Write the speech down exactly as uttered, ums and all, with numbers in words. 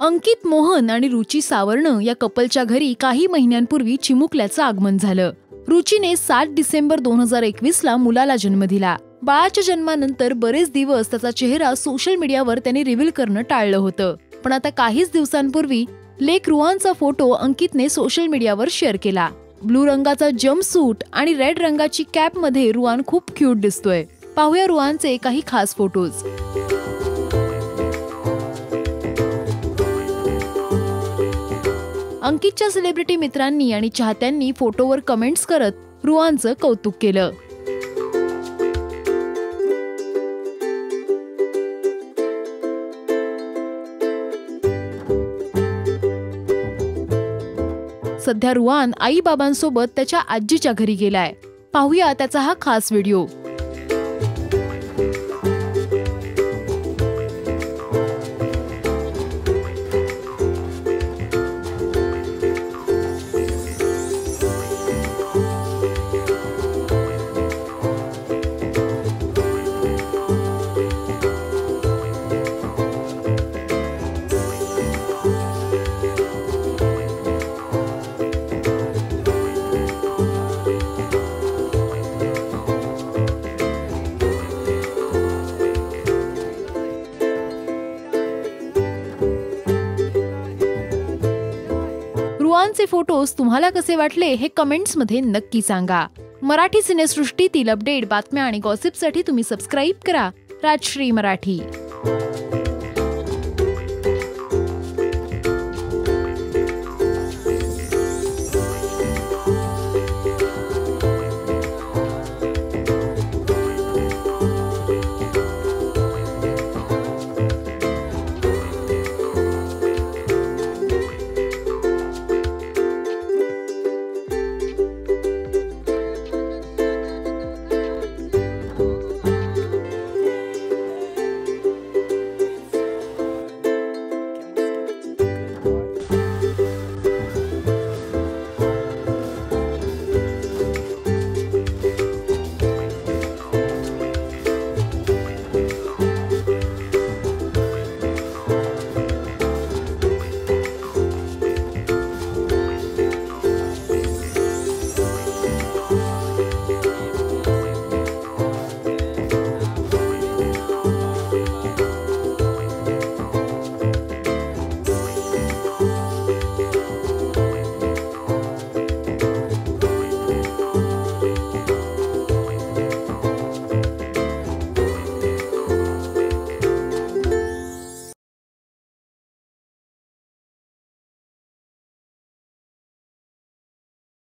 अंकित मोहन आणि रुची सावर्ण या कपलच्या घरी काही महिन्यांपूर्वी चिमुकल्याचं आगमन झालं। रुचीने सात डिसेंबर दोन हजार एकवीसला मुलाला जन्म दिला। बाळाच्या जन्मानंतर बरेच दिवस त्याचा चेहरा सोशल मीडियावर त्यांनी रिव्हील करणं टाळलं होतं, पण आता काहीच दिवसांपूर्वी लेक रुहानचा फोटो अंकितने सोशल मीडियावर शेअर केला। ब्लू रंगाचा जम्पसूट आणि रेड रंगाची कॅप मध्ये रुहान खूप क्यूट दिसतोय। पाहूया रुहानचे काही खास फोटोज। अंकितच्या सेलिब्रिटी मित्रांनी आणि चाहत्यांनी फोटोवर कमेंट्स करत रुहानचं कौतुक केलं। सध्या रुहान आई बाबांसोबत त्याच्या आजीच्या घरी गेलाय। पाहूया त्याचा हा खास व्हिडिओ। रुहानचे फोटोज तुम्हाला कसे वाटले हे कमेंट्स मध्ये नक्की सांगा। मराठी सिनेसृष्टीतील अपडेट, बातम्या आणि गॉसिपसाठी तुम्ही सबस्क्राइब करा राजश्री मराठी।